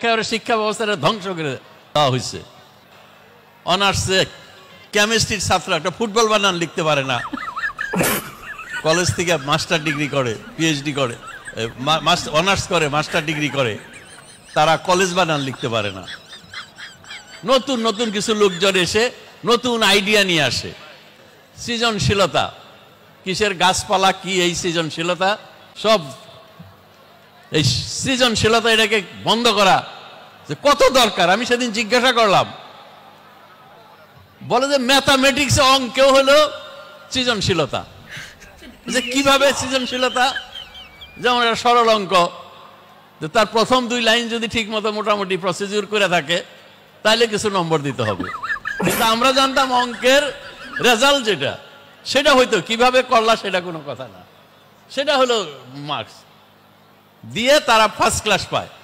একেবারে শিক্ষা ব্যবস্থাটা ধ্বংস করে দেওয়া হয়েছে। অনার্সে কেমিস্ট্রির ছাত্র একটা ফুটবল বানান লিখতে পারে না, কলেজ থেকে মাস্টার ডিগ্রি করে, পিএইচডি করে, অনার্স করে, মাস্টার ডিগ্রি করে, তারা কলেজ বানান লিখতে পারে না। নতুন নতুন কিছু লোকজন এসে নতুন আইডিয়া নিয়ে আসে। সৃজনশীলতা কিসের, গাছপালা কি এই সৃজনশীলতা, সব এই সৃজনশীলতা এটাকে বন্ধ করা যে কত দরকার। আমি সেদিন জিজ্ঞাসা করলাম, বলে যে ম্যাথামেটিক্সে অঙ্কেও হলো সৃজনশীলতা। যে কিভাবে সৃজনশীলতা, যেমন একটা সরল অঙ্ক, যে তার প্রথম দুই লাইন যদি ঠিক মতো মোটামুটি প্রসিডিউর করে থাকে তাহলে কিছু নম্বর দিতে হবে। কিন্তু আমরা জানতাম অঙ্কের রেজাল্ট যেটা, সেটা হয়তো কিভাবে করলা সেটা কোনো কথা না, সেটা হলো মার্কস দিয়ে তারা ফার্স্ট ক্লাস পায়।